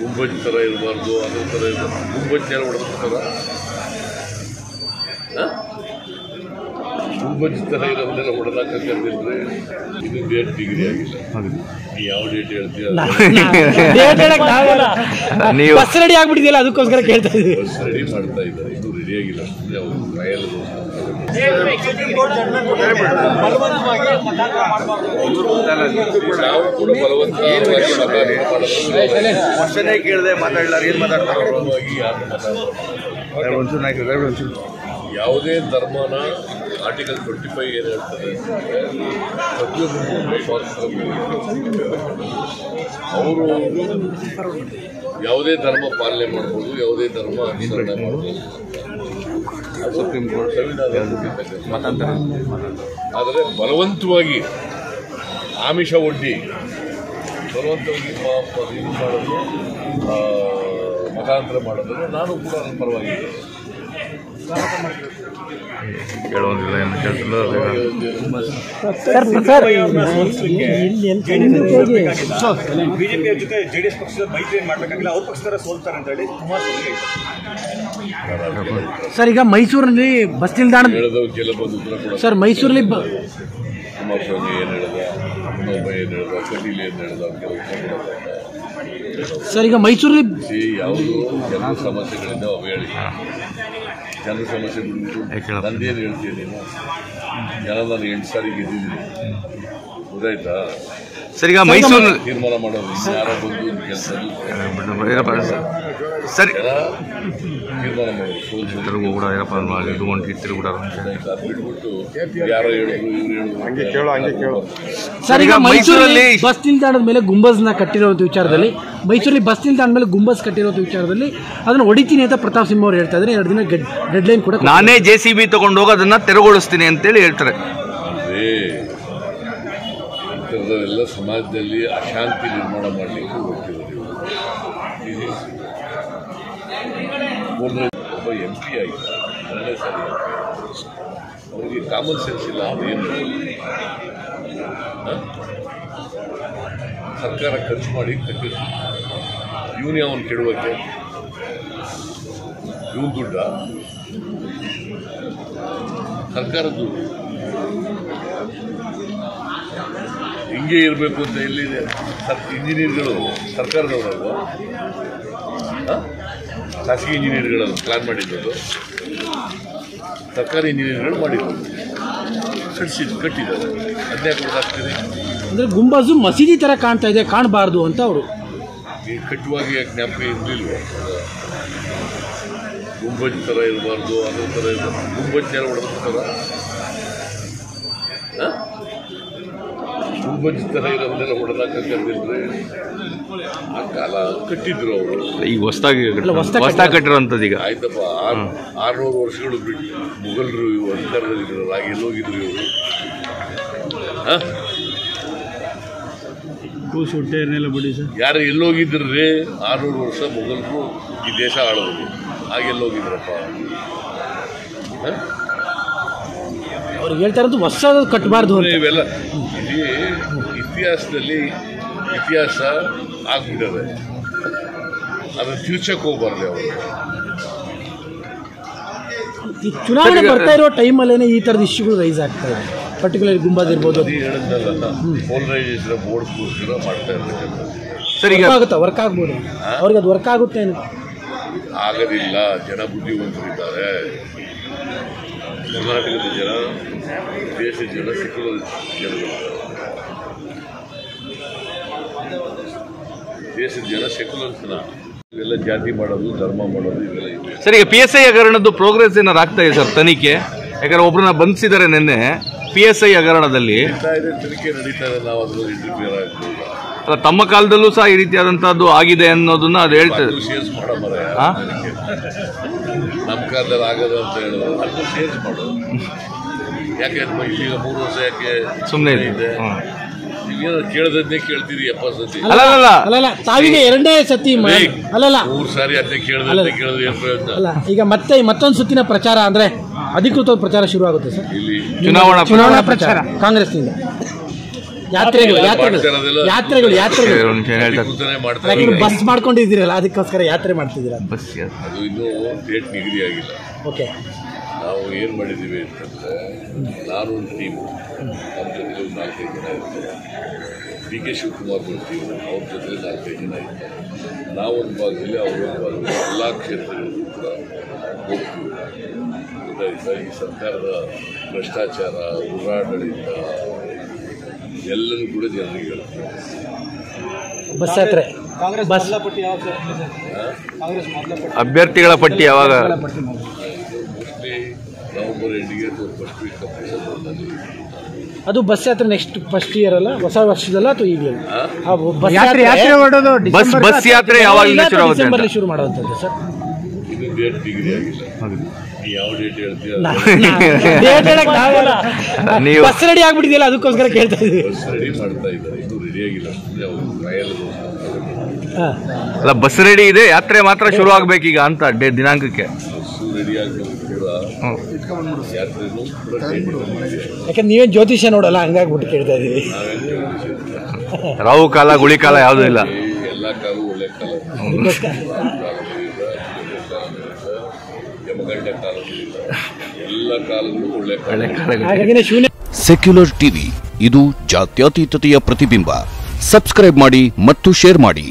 ಗುಂಬಜ್ ಥರ ಇರಬಾರ್ದು, ಅದ್ರ ಥರ ಇರಬಾರ್ದು. ಗುಂಬಜ್ ನೆಲ ಹೊಡೆದ ಗುಂಬಜ್ ಥರ ಇರೋದನ್ನೆಲ್ಲ ಹೊಡೆದಾಕ ಕರೆದಿದ್ರೆ ಇದು ಡೇಟ್ ಡಿಗ್ರಿ ಆಗಿಲ್ಲ. ನೀವು ಯಾವ ಡೇಟ್ ಹೇಳ್ತೀರ? ಬಸ್ ರೆಡಿ ಆಗಿಬಿಟ್ಟಿದೆಯಲ್ಲ, ಅದಕ್ಕೋಸ್ಕರ ಕೇಳ್ತಾ ಇದ್ದೀವಿ. ಬಸ್ ರೆಡಿ ಮಾಡ್ತಾ ಇದ್ದಾರೆ, ಇದು ರೆಡಿ ಆಗಿಲ್ಲ. ಅವರು ಟ್ರಯಲ್ ವರ್ಷನೇ ಕೇಳದೆ ಮಾತಾಡಲಾರ ಏನು ಮಾತಾಡ್ತಾರೆ? ಯಾವುದೇ ಧರ್ಮನ ಆರ್ಟಿಕಲ್ 25 ಏನು ಹೇಳ್ತಾರೆ? ಅವರು ಯಾವುದೇ ಧರ್ಮ ಪಾಲನೆ ಮಾಡ್ಬೋದು, ಯಾವುದೇ ಧರ್ಮ ಅನುಸರಣೆ ಮಾಡ್ಬೋದು. ಸುಪ್ರೀಂ ಕೋರ್ಟ್ ಮತಾಂತರ. ಆದರೆ ಬಲವಂತವಾಗಿ ಆಮಿಷ ಒಡ್ಡಿ ಬಲವಂತವಾಗಿ ಇದು ಮಾಡೋದು, ಮತಾಂತರ ಮಾಡೋದನ್ನು ನಾನು ಕೂಡ ನನ್ನ ಪರವಾಗಿ ಹೇಳೋದಿಲ್ಲ ಎಂದು ಕೇಳಿಸಲು ಬಿಜೆಪಿಯ ಜೊತೆ ಜೆಡಿಎಸ್ ಪಕ್ಷದ ಮೈತ್ರಿ ಮಾಡಬೇಕಾಗಿಲ್ಲ, ಅವ್ರ ಪಕ್ಷದ ಸೋಲ್ತಾರೆ ಅಂತ ಹೇಳಿ ಸರ್. ಈಗ ಮೈಸೂರಲ್ಲಿ ಬಸ್ ನಿಲ್ದಾಣ ಸರ್, ಮೈಸೂರಲ್ಲಿ ಕುಮಾರಸ್ವಾಮಿ ಏನು ಹೇಳಿದ, ಏನು ಹೇಳಿದ, ಕಟೀಲ್ ಏನು ಹೇಳಿದ ಸರ್. ಈಗ ಮೈಸೂರಲ್ಲಿ ಯಾವುದು ಜನರ ಸಮಸ್ಯೆಗಳಿಂದ ಹೇಳಿ, ಜನರ ಸಮಸ್ಯೆಗಳು ನಂದೇನು ಹೇಳ್ತೀವಿ ನೀನು ಜನ, ನಾನು 8 ಸಾರಿ ಗೆದ್ದಿದ್ದೀನಿ, ಗೊತ್ತಾಯ್ತಾ ಸರ್. ಈಗ ಮೈಸೂರು ತೀರ್ಮಾನ ಮಾಡೋದು ಯಾರ ಬಂದು ಕೆಲಸ ಸರಿ ತೀರ್ಮಾನ ಮಾಡೋದು ಕೂಡ ಇದ್ಕೊಂಡು ಕೂಡ ಬಿಟ್ಬಿಟ್ಟು ಯಾರೋ ಹೇಳಿದ್ರು. ಸರ್, ಈಗ ಮೈಸೂರಲ್ಲಿ ಬಸ್ ನಿಲ್ದಾಣದ ಮೇಲೆ ಗುಂಬಜ್ನ ಕಟ್ಟಿರೋದು ವಿಚಾರದಲ್ಲಿ, ಮೈಸೂರಲ್ಲಿ ಬಸ್ ನಿಲ್ದಾಣದ ಮೇಲೆ ಗುಂಬಜ್ ಕಟ್ಟಿರೋದು ವಿಚಾರದಲ್ಲಿ ಅದನ್ನು ಹೊಡಿತೀನಿ ಅಂತ ಪ್ರತಾಪ್ ಸಿಂಹ ಅವರು ಹೇಳ್ತಾ ಇದ್ದಾರೆ. 2 ದಿನ ಡೆಡ್ಲೈನ್ ಕೂಡ, ನಾನೇ JCB ತಗೊಂಡು ಹೋಗಿ ಅದನ್ನು ತೆರವುಗೊಳಿಸ್ತೀನಿ ಅಂತೇಳಿ ಹೇಳ್ತಾರೆ. ಎಲ್ಲ ಸಮಾಜದಲ್ಲಿ ಅಶಾಂತಿ ನಿರ್ಮಾಣ ಮಾಡಲಿಕ್ಕೆ ಹೋಗ್ತಿರೋದು. ಒಬ್ಬ MP ಆಗಿದೆ, ಎರಡನೇ ಸಾರಿ. ಅವರಿಗೆ ಕಾಮನ್ ಸೆನ್ಸ್ ಇಲ್ಲ. ಅದೇನು ಸರ್ಕಾರ ಖರ್ಚು ಮಾಡಿ ಕಟ್ಟಿದ್ರು, ಇವನೇ ಅವನು ಕೆಡುವಕ್ಕೆ ಇವನು ದುಡ್ಡ ಸರ್ಕಾರದ್ದು ಹಿಂಗೆ ಇರಬೇಕು ಅಂತ ಎಲ್ಲಿದೆ? ಇಂಜಿನಿಯರ್ಗಳು ಸರ್ಕಾರದವರಲ್ವ, ಖಾಸಗಿ ಇಂಜಿನಿಯರ್ಗಳು ಪ್ಲ್ಯಾನ್ ಮಾಡಿದ್ದು, ಸರ್ಕಾರಿ ಇಂಜಿನಿಯರ್ಗಳು ಮಾಡಿರೋದು ಕಟ್ಟಿಸಿದ್ದು ಕಟ್ಟಿದ್ದಾರೆ. ಅದೇ ಕೊಡೋದಾಗ್ತದೆ ಅಂದರೆ ಗುಂಬಾಜು ಮಸೀದಿ ಥರ ಕಾಣ್ತಾ ಇದೆ, ಕಾಣಬಾರ್ದು ಅಂತ ಅವರು ಈ ಕಟ್ಟುವಾಗಿ ಜ್ಞಾಪಕ ಇರಲಿಲ್ವ? ಗುಂಬಜ್ ಥರ ಇರಬಾರ್ದು, ಅದ್ರ ಥರ ಇರಬಾರ್ದು. ಗುಂಬಜ್ ನೆಲ ಹೊಡೆದ ಗುಂಬಜ್ ಥರ ಇರೋದನ್ನೆಲ್ಲ ಹೊಡೆದಾಕ ಕರೆದಿದ್ರೆ ಆ ಕಾಲ ಕಟ್ಟಿದ್ರು ಅವರು. ಈಗ ಹೊಸದಾಗಿ ಕಟ್ಟಿರೋಂಥದ್ದು ಈಗ ಆಯ್ತಪ್ಪ. 600 ವರ್ಷಗಳು ಬಿಟ್ಟು ಮೊಘಲರು ಇವು ಅಧಿಕಾರದಲ್ಲಿರೋರು, ಹಾಗೆ ಎಲ್ಲೋಗಿದ್ರು ಇವರು? ಬಿಡಿ ಸರ್, ಯಾರು ಎಲ್ಲೋಗಿದ್ರಿ? 600 ವರ್ಷ ಮೊಘಲರು ಈ ದೇಶ ಆಳೋದು, ಹಾಗೆಲ್ಲೋಗಿದ್ರಪ್ಪ? ಅವ್ರು ಹೇಳ್ತಾ ಇರೋದು ಹೊಸ ಕಟ್ಟಬಾರ್ದು ಇವೆಲ್ಲ. ಇಲ್ಲಿ ಇತಿಹಾಸದಲ್ಲಿ ಇತಿಹಾಸ ಆಗ್ಬಿಟ್ಟಿದೆ, ಅದನ್ನು ತಿರ್ಚಕ್ಕೆ ಹೋಗ್ಬಾರ್ದು. ಅವರು ಚುನಾವಣೆ ಬರ್ತಾ ಇರೋ ಟೈಮಲ್ಲೇ ಈ ಥರದ ಇಶ್ಯೂಗಳು ರೈಸ್ ಆಗ್ತದೆ, ಪರ್ಟಿಕ್ಯುಲರ್ ಗುಂಬಾಜ್ ಇರ್ಬೋದು. ಪೋಲರೈಸೇಷನ್ ಬೋರ್ಡ್ಗೋಸ್ಕರ ಮಾಡ್ತಾ ಇರ್ಬೇಕು. ಸರಿ, ವರ್ಕ್ ಆಗ್ಬೋದು ಅವ್ರಿಗೆ, ಅದು ವರ್ಕ್ ಆಗುತ್ತೆ ಆಗೋದಿಲ್ಲ. ಜನ ಬುದ್ಧಿವಂತರಿದ್ದಾರೆ, ಕರ್ನಾಟಕದ ಜನ, ದೇಶದ ಜನ, ಸೆಕ್ಯುಲರ್ ಜನಗಳಿದ್ದಾರೆ. ದೇಶದ ಜನ ಸೆಕ್ಯುಲರ್ ಜನ, ಇವೆಲ್ಲ ಜಾತಿ ಮಾಡೋದು, ಧರ್ಮ ಮಾಡೋದು ಇವೆಲ್ಲ ಇದೆ. ಸರ್, ಈಗ PSI ಹಗರಣದ್ದು ಪ್ರೋಗ್ರೆಸ್ ಏನಾರು ಆಗ್ತಾ ಇದೆ ಸರ್? ತನಿಖೆ ಯಾಕಂದ್ರೆ ಒಬ್ಬರನ್ನ ಬಂಧಿಸಿದ್ದಾರೆ ನಿನ್ನೆ PSI ಹಗರಣದಲ್ಲಿ. ತನಿಖೆ ನಡೀತಾ ಇದೆ, ನಾವು ಅದರಲ್ಲಿ ಇಂಟರ್ಫಿಯರ್ ಆಗ್ತೀವಿ. ತಮ್ಮ ಕಾಲದಲ್ಲೂ ಸಹ ಈ ರೀತಿಯಾದಂತಹದ್ದು ಆಗಿದೆ ಅನ್ನೋದನ್ನ ಅದು ಹೇಳ್ತದೆ. ನಮ್ಮ ಕಾಲದಲ್ಲಿ ಆಗದ ಅಂತ ಹೇಳೋದು, ಅದನ್ನು ಚೇಂಜ್ ಮಾಡೋದು. ಯಾಕೆ ಈಗ 3 ವರ್ಷ ಯಾಕೆ ಸುಮ್ಮನೆ ಇದೆ? ಈಗ ಕೇಳದನ್ನೇ ಕೇಳ್ತೀರಿ. 70 ಸತಿ ಅಲ್ಲ, ತಾವಿಗೆ 2ನೇ ಸತಿ ಅಲ್ಲ, 3 ಸಾರಿ ಅದನ್ನೇ ಕೇಳದನ್ನೇ ಕೇಳಿದ್ರೆ ಏನು ಪ್ರಯತ್ನ? ಈಗ ಮತ್ತೊಂದು ಸುತ್ತಿನ ಪ್ರಚಾರ ಅಂದ್ರೆ ಅಧಿಕೃತ ಪ್ರಚಾರ ಶುರು ಆಗುತ್ತೆ ಸರ್, ಇಲ್ಲಿ ಚುನಾವಣಾ ಪ್ರಚಾರ ಕಾಂಗ್ರೆಸ್ನಿಂದ. ಯಾತ್ರೆಗಳು ಬಸ್ ಮಾಡ್ಕೊಂಡಿದ್ದೀರಲ್ಲ ಅದಕ್ಕೋಸ್ಕರ ಯಾತ್ರೆ ಮಾಡ್ತಿದ್ದೀರಾ? ಅದು ಇನ್ನೂ ಡೇಟ್ ನಿಗದಿ ಆಗಿಲ್ಲ. ಓಕೆ, ನಾವು ಏನು ಮಾಡಿದ್ದೀವಿ ಅಂತಂದರೆ, ನಾನು ಒಂದು ಟೀಮು, ನಮ್ಮ ಜೊತೆ ನಾಲ್ಕೈದು ಜನ ಇರ್ತಾರೆ, ಡಿ ಕೆ ಶಿವಕುಮಾರ್ ಒಂದು ಟೀಮು, ಅವ್ರ ಜೊತೆ ನಾಲ್ಕೈದು ಜನ ಇರ್ತಾರೆ, ನಾವೊಂದು ಭಾಗದಲ್ಲಿ ಅವರೊಂದು ಭಾಗದಲ್ಲಿ ಎಲ್ಲ ಕ್ಷೇತ್ರಗಳಿಗೂ ಕೂಡ ಹೋಗ್ತೀವಿ. ಗೊತ್ತಾಯ್ತಾ? ಈ ಸರ್ಕಾರದ ಭ್ರಷ್ಟಾಚಾರ, ದುರಾಡಳಿತ ಎಲ್ಲರೂ ಕೂಡ ಜನರಿಗೆ ಹೇಳ್ತಾರೆ. ಬಸ್ ಯಾತ್ರೆ ಅಭ್ಯರ್ಥಿಗಳ ಪಟ್ಟಿ ಯಾವಾಗ? ಮೋಸ್ಟ್ಲಿ ನವೆಂಬರ್ ಎಂಡಿಗೆ ಫಸ್ಟ್ ವೀಕ್ ಕಂಪ್ಲೀಟ್. ಅದು ಬಸ್ ಯಾತ್ರೆ ನೆಕ್ಸ್ಟ್ ಫಸ್ಟ್ ಇಯರ್ ಅಲ್ಲ, ಹೊಸ ವರ್ಷದಲ್ಲ ಅಥವಾ ಈಗಲೂ ಬಸ್ ಯಾತ್ರೆ ಯಾವಾಗ ಶುರು ಮಾಡುವಂಥದ್ದು ಸರ್? ಇದು ಡೇಟ್ ಡಿಗ್ರಿ ಆಗಿಲ್ಲ. ಯಾವ ಡೇಟ್ ಹೇಳ್ತೀವಿ? ಬಸ್ ರೆಡಿ ಆಗ್ಬಿಟ್ಟಿದೆಯಲ್ಲ ಅದಕ್ಕೋಸ್ಕರ ಕೇಳ್ತಾ ಇದ್ದೀವಿ. ಬಸ್ ರೆಡಿ ಮಾಡ್ತಾ ಇದ್ದಾರೆ, ಇದು ರೆಡಿ ಆಗಿಲ್ಲ. ಅಲ್ಲ, ಬಸ್ ರೆಡಿ ಇದೆ, ಯಾತ್ರೆ ಮಾತ್ರ ಶುರು ಆಗ್ಬೇಕೀಗ ಅಂತ ದಿನಾಂಕಕ್ಕೆ ರೆಡಿ ಆಗಬೇಕು. ಯಾಕಂದ್ರೆ ನೀವೇನು ಜ್ಯೋತಿಷ್ಯ ನೋಡಲ್ಲ, ಹಂಗಾಗ್ಬಿಟ್ಟು ಕೇಳ್ತಾ ಇದೀವಿ. ರಾಹು ಕಾಲ, ಗುಳಿ ಕಾಲ ಯಾವುದೂ ಇಲ್ಲ, ಎಲ್ಲ ಕಾಲ ಒಳ್ಳೆ ಕಾಲ. ಸೆಕ್ಯುಲರ್ ಟಿವಿ, ಇದು ಜಾತ್ಯತೀತತೆಯ ಪ್ರತಿಬಿಂಬ. ಸಬ್ಸ್ಕ್ರೈಬ್ ಮಾಡಿ ಮತ್ತು ಶೇರ್ ಮಾಡಿ.